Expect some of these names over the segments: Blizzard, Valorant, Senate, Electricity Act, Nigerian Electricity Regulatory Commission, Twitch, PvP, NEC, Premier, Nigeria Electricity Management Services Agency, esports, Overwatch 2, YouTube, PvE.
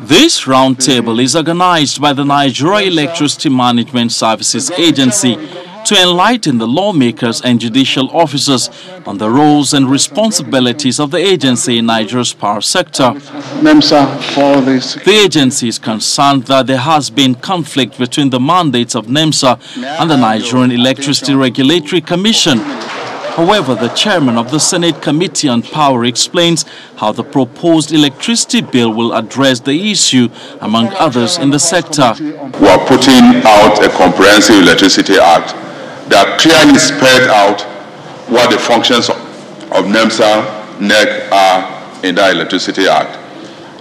This roundtable is organized by the Nigeria Electricity Management Services Agency to enlighten the lawmakers and judicial officers on the roles and responsibilities of the agency in Nigeria's power sector. The agency is concerned that there has been conflict between the mandates of NEMSA and the Nigerian Electricity Regulatory Commission. However, the chairman of the Senate Committee on Power explains how the proposed electricity bill will address the issue, among others in the sector. We are putting out a comprehensive Electricity Act that clearly spells out what the functions of NEMSA, NEC are in that Electricity Act,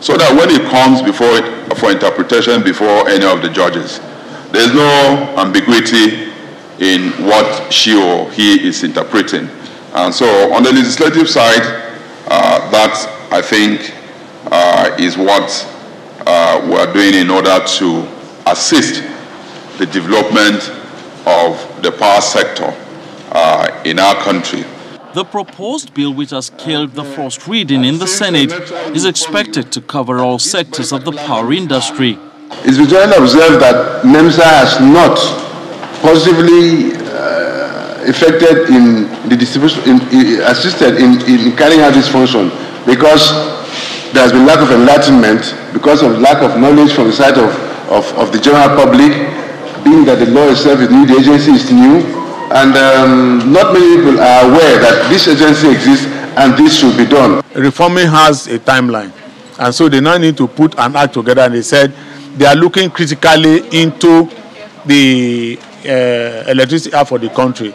so that when it comes before it for interpretation before any of the judges, there is no ambiguity in what she or he is interpreting. And so on the legislative side, that I think is what we're doing in order to assist the development of the power sector in our country. The proposed bill, which has killed the first reading in the Senate, is expected to cover all sectors of the power industry. It's been observed that NEMSA has not positively affected in the distribution, assisted in carrying out this function, because there has been lack of enlightenment, because of lack of knowledge from the side of the general public, being that the law itself is new, the agency is new, and not many people are aware that this agency exists and this should be done. Reforming has a timeline, and so they now need to put an act together, and they said they are looking critically into the Electricity Act for the country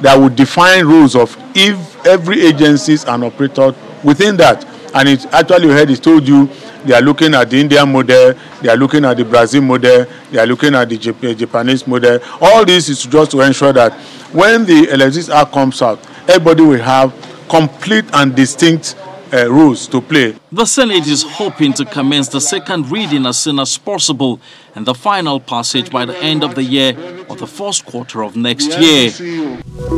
that would define rules of if every agency is an operator within that. And it actually, I told you, they are looking at the Indian model, they are looking at the Brazil model, they are looking at the Japanese model. All this is just to ensure that when the Electricity Act comes out, everybody will have complete and distinct rules to play. The Senate is hoping to commence the second reading as soon as possible and the final passage by the end of the year or the first quarter of next year.